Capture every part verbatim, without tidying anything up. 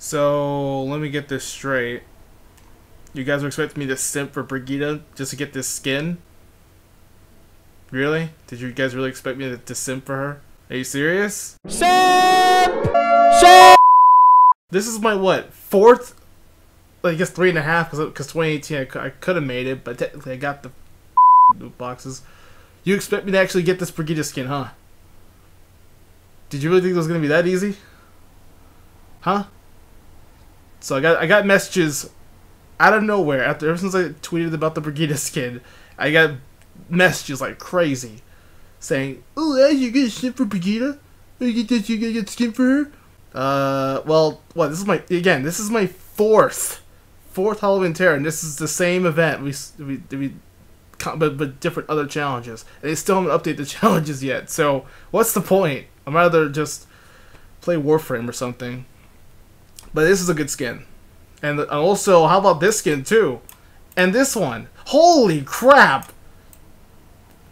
So, let me get this straight. You guys were expecting me to simp for Brigitte just to get this skin? Really? Did you guys really expect me to, to simp for her? Are you serious? Simp! Simp! This is my, what, fourth? I guess three and a half, because twenty eighteen I, I could have made it, but technically I got the loot boxes. You expect me to actually get this Brigitte skin, huh? Did you really think it was going to be that easy? Huh? So I got I got messages out of nowhere after ever since I tweeted about the Brigitte skin. I got messages like crazy, saying, "Oh, you get skin for Brigitte? You get this? You gonna get skin for her?" Uh, well, what? This is my again. This is my fourth, fourth Halloween Terror, and this is the same event. We we we, but but different other challenges. And they still haven't updated the challenges yet. So what's the point? I'd rather just play Warframe or something. But this is a good skin. And also, how about this skin, too? And this one. Holy crap!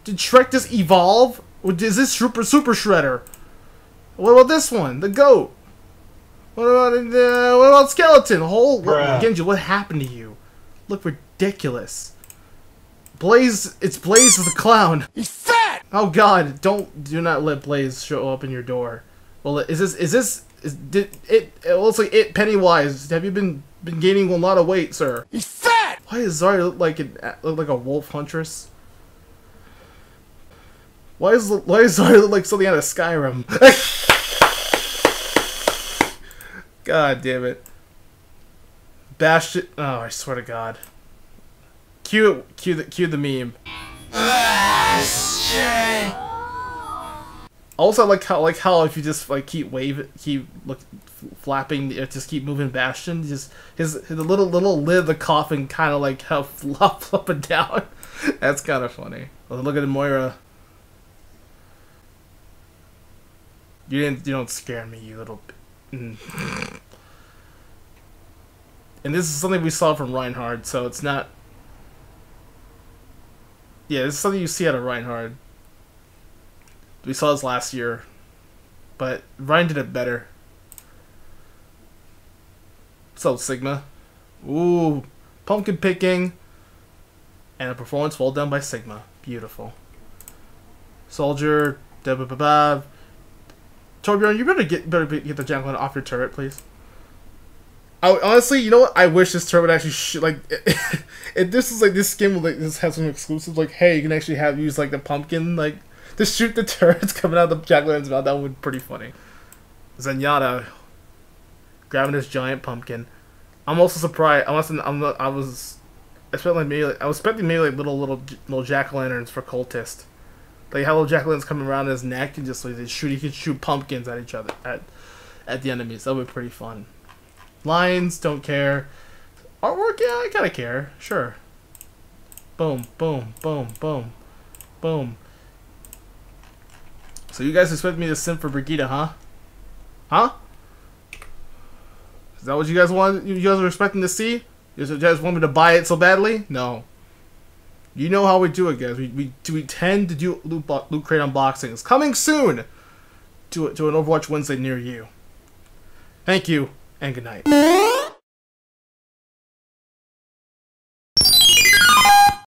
Did Shrek just evolve? Or is this Super, super Shredder? What about this one? The goat? What about uh, what about Skeleton? Holy... Bruh. Genji, what happened to you? Look ridiculous. Blaze... It's Blaze the clown. He's fat! Oh, God. Don't... Do not let Blaze show up in your door. Well, is this... Is this... Is, did it, it looks like it Pennywise. Have you been been gaining a lot of weight, sir? He's fat. Why does Zarya look like an look like a wolf huntress? Why is why does Zarya look like something out of Skyrim? God damn it! Bastion. Oh, I swear to God. Cue cue the cue the meme. Bastion. Also, like how, like how if you just like keep waving, keep look, flapping, just keep moving Bastion. Just his the little little lid, the coffin, kind of like how flop, flop and down. That's kind of funny. Look at Moira. You didn't, you don't scare me, you little. Mm. And this is something we saw from Reinhardt, so it's not. Yeah, this is something you see out of Reinhardt. We saw this last year, but Ryan did it better. What's up, Sigma? Ooh, pumpkin picking, and a performance well done by Sigma. Beautiful. Soldier, da ba ba ba. Torbjorn, you better get better get the javelin off your turret, please. I honestly, you know what? I wish this turret actually should, like if this is like this skin would like this has some exclusive like hey you can actually have use like the pumpkin like. To shoot the turrets coming out of the jack-o'-lanterns mouth, that would be pretty funny. Zenyatta grabbing his giant pumpkin. I'm also surprised. I was, I'm not, I was expecting like maybe like, I was expecting maybe like little little little jack-o'-lanterns for cultists. Like how little jack-o'-lanterns coming around his neck and just like they shoot. He could shoot pumpkins at each other at at the enemies. That would be pretty fun. Lions don't care. Artwork, yeah, I gotta care. Sure. Boom, boom, boom, boom, boom. So you guys expect me to simp for Brigitte, huh? Huh? Is that what you guys want? You guys were expecting to see? You guys want me to buy it so badly? No. You know how we do it, guys. We we we tend to do loot, loot crate unboxings. Coming soon to to an Overwatch Wednesday near you. Thank you and good night.